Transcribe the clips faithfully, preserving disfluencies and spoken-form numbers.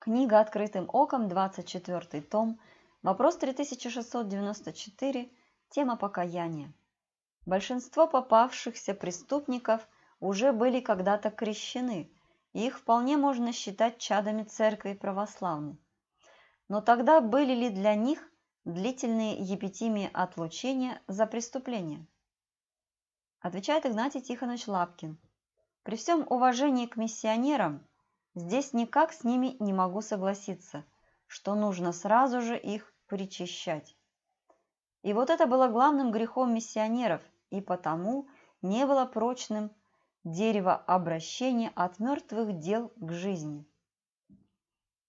Книга «Открытым оком», двадцать четвёртый том, вопрос три тысячи шестьсот девяносто четыре, тема «Покаяние». Большинство попавшихся преступников уже были когда-то крещены, и их вполне можно считать чадами Церкви православной. Но тогда были ли для них длительные епитимии отлучения за преступление? Отвечает Игнатий Тихонович Лапкин. При всем уважении к миссионерам, здесь никак с ними не могу согласиться, что нужно сразу же их причащать. И вот это было главным грехом миссионеров, и потому не было прочным дерево обращения от мертвых дел к жизни.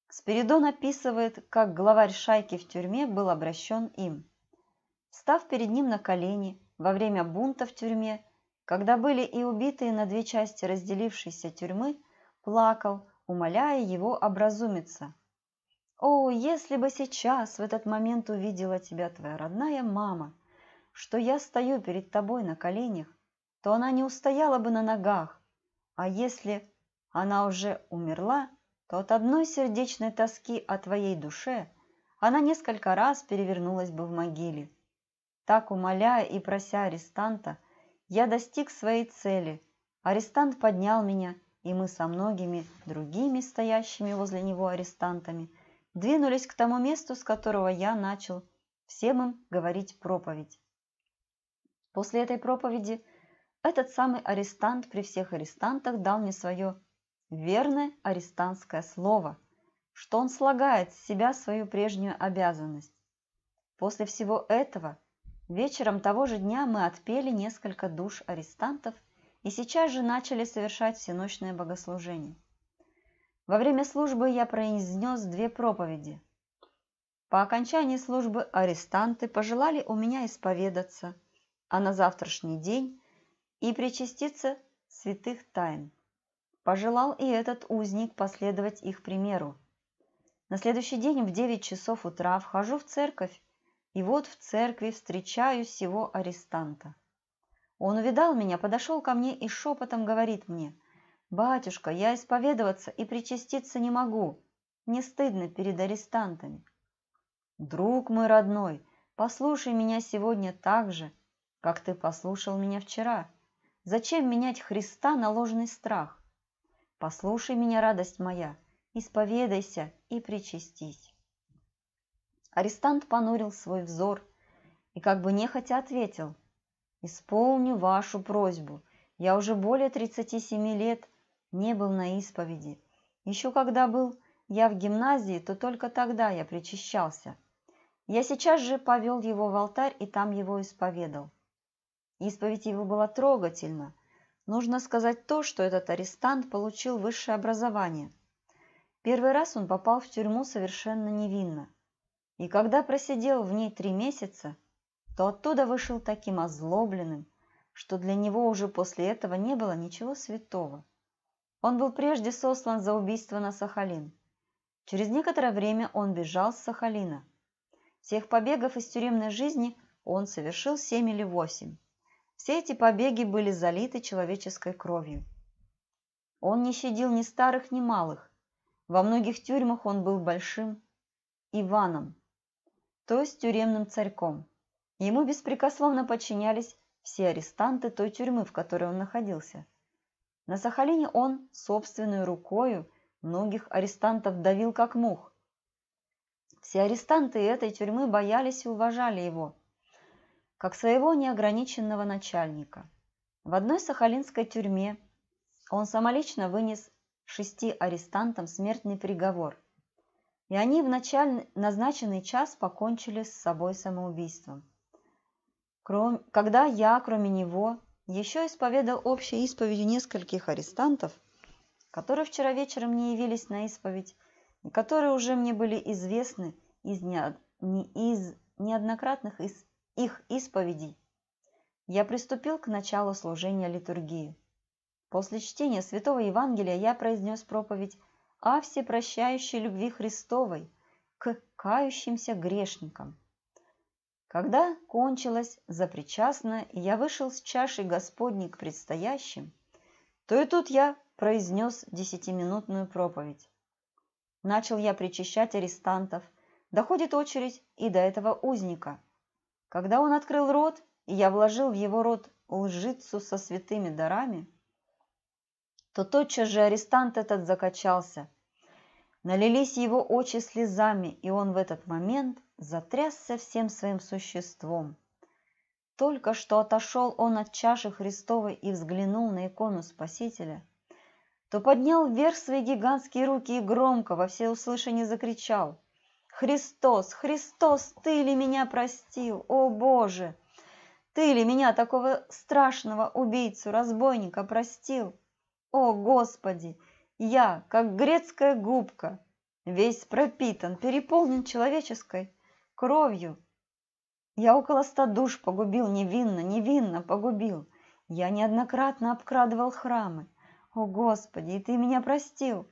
Спиридон описывает, как главарь шайки в тюрьме был обращен им. Став перед ним на колени во время бунта в тюрьме, когда были и убитые на две части разделившейся тюрьмы, плакал, умоляя его образумиться. «О, если бы сейчас в этот момент увидела тебя твоя родная мама, что я стою перед тобой на коленях, то она не устояла бы на ногах, а если она уже умерла, то от одной сердечной тоски о твоей душе она несколько раз перевернулась бы в могиле». Так, умоляя и прося арестанта, я достиг своей цели. Арестант поднял меня, и мы со многими другими стоящими возле него арестантами двинулись к тому месту, с которого я начал всем им говорить проповедь. После этой проповеди этот самый арестант при всех арестантах дал мне свое верное арестантское слово, что он слагает с себя свою прежнюю обязанность. После всего этого вечером того же дня мы отпели несколько душ арестантов и сейчас же начали совершать всеночное богослужение. Во время службы я произнес две проповеди. По окончании службы арестанты пожелали у меня исповедаться, а на завтрашний день и причаститься святых тайн. Пожелал и этот узник последовать их примеру. На следующий день в девять часов утра вхожу в церковь, и вот в церкви встречаю сего арестанта. Он увидал меня, подошел ко мне и шепотом говорит мне: «Батюшка, я исповедоваться и причаститься не могу, не стыдно перед арестантами». «Друг мой родной, послушай меня сегодня так же, как ты послушал меня вчера. Зачем менять Христа на ложный страх? Послушай меня, радость моя, исповедайся и причастись». Арестант понурил свой взор и как бы нехотя ответил: «Исполню вашу просьбу. Я уже более тридцати семи лет не был на исповеди. Еще когда был я в гимназии, то только тогда я причащался. Я сейчас же повел его в алтарь и там его исповедал». Исповедь его была трогательна. Нужно сказать то, что этот арестант получил высшее образование. Первый раз он попал в тюрьму совершенно невинно. И когда просидел в ней три месяца, то оттуда вышел таким озлобленным, что для него уже после этого не было ничего святого. Он был прежде сослан за убийство на Сахалин. Через некоторое время он бежал с Сахалина. Всех побегов из тюремной жизни он совершил семь или восемь. Все эти побеги были залиты человеческой кровью. Он не щадил ни старых, ни малых. Во многих тюрьмах он был большим Иваном, то есть тюремным царьком. Ему беспрекословно подчинялись все арестанты той тюрьмы, в которой он находился. На Сахалине он собственной рукою многих арестантов давил как мух. Все арестанты этой тюрьмы боялись и уважали его, как своего неограниченного начальника. В одной сахалинской тюрьме он самолично вынес шести арестантам смертный приговор, и они в началь... назначенный час покончили с собой самоубийством. Кром... Когда я, кроме него, еще исповедал общей исповедью нескольких арестантов, которые вчера вечером не явились на исповедь, и которые уже мне были известны из, не... Не... из неоднократных из... их исповедей, я приступил к началу служения литургии. После чтения Святого Евангелия я произнес проповедь о всепрощающей любви Христовой к кающимся грешникам. Когда кончилось запричастное, и я вышел с чашей Господней к предстоящим, то и тут я произнес десятиминутную проповедь. Начал я причащать арестантов. Доходит очередь и до этого узника. Когда он открыл рот, и я вложил в его рот лжицу со святыми дарами, то тотчас же арестант этот закачался. Налились его очи слезами, и он в этот момент затрясся всем своим существом. Только что отошел он от чаши Христовой и взглянул на икону Спасителя, то поднял вверх свои гигантские руки и громко во всеуслышание закричал: «Христос, Христос, ты ли меня простил, о Боже! Ты ли меня, такого страшного убийцу, разбойника, простил? О Господи! Я, как грецкая губка, весь пропитан, переполнен человеческой кровью. Я около ста душ погубил, невинно, невинно погубил. Я неоднократно обкрадывал храмы. О Господи, и ты меня простил!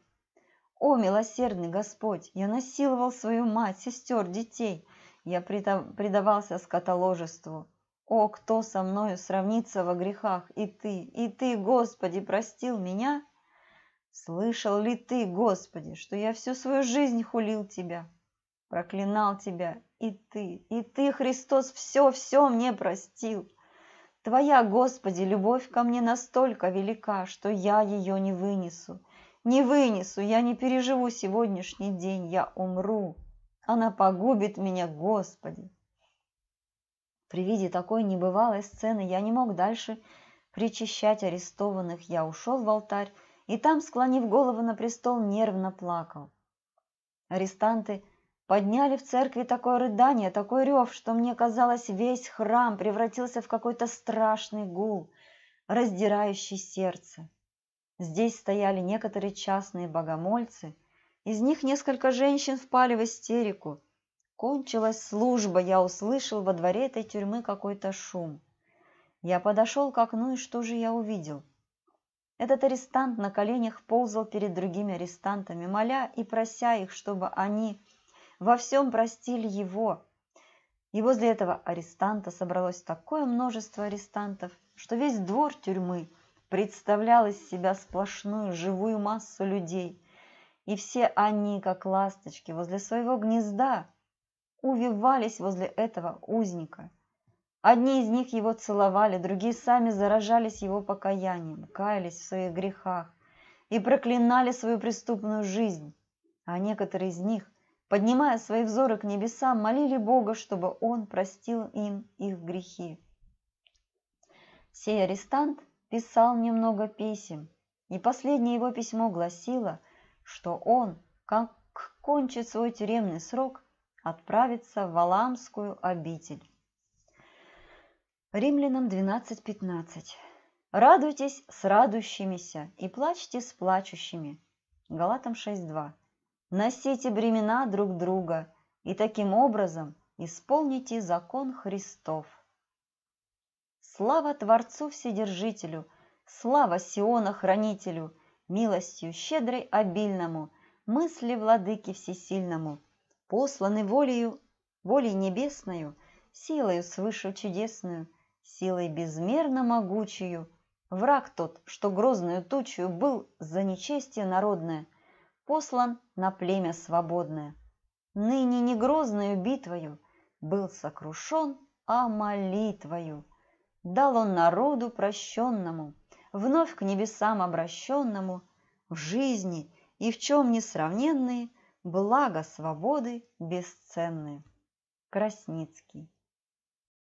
О милосердный Господь, я насиловал свою мать, сестер, детей. Я предавался скотоложеству. О, кто со мною сравнится во грехах? И ты, и ты, Господи, простил меня? Слышал ли ты, Господи, что я всю свою жизнь хулил тебя, проклинал тебя? И ты, и ты, Христос, все-все мне простил. Твоя, Господи, любовь ко мне настолько велика, что я ее не вынесу. Не вынесу, я не переживу сегодняшний день, я умру. Она погубит меня, Господи». При виде такой небывалой сцены я не мог дальше причащать арестованных. Я ушел в алтарь и там, склонив голову на престол, нервно плакал. Арестанты подняли в церкви такое рыдание, такой рев, что мне казалось, весь храм превратился в какой-то страшный гул, раздирающий сердце. Здесь стояли некоторые частные богомольцы, из них несколько женщин впали в истерику. Кончилась служба, я услышал во дворе этой тюрьмы какой-то шум. Я подошел к окну, и что же я увидел? Этот арестант на коленях ползал перед другими арестантами, моля и прося их, чтобы они во всем простили его. И возле этого арестанта собралось такое множество арестантов, что весь двор тюрьмы представлял из себя сплошную живую массу людей. И все они, как ласточки, возле своего гнезда увивались возле этого узника. Одни из них его целовали, другие сами заражались его покаянием, каялись в своих грехах и проклинали свою преступную жизнь. А некоторые из них, поднимая свои взоры к небесам, молили Бога, чтобы он простил им их грехи. Сей арестант писал мне много писем, и последнее его письмо гласило, что он, как кончит свой тюремный срок, отправиться в Валамскую обитель. Римлянам двенадцать пятнадцать. «Радуйтесь с радующимися и плачьте с плачущими». Галатам шесть два. «Носите бремена друг друга и таким образом исполните закон Христов». Слава Творцу Вседержителю, слава Сиона Хранителю, милостью щедрой обильному, мысли Владыки Всесильному, посланы волею, волей небесною, силою свыше чудесную, силой безмерно могучую. Враг тот, что грозною тучью был за нечестие народное, послан на племя свободное. Ныне не грозною битвою был сокрушен, а молитвою. Дал он народу прощенному, вновь к небесам обращенному, в жизни и в чем несравненные, благо свободы бесценны. Красницкий.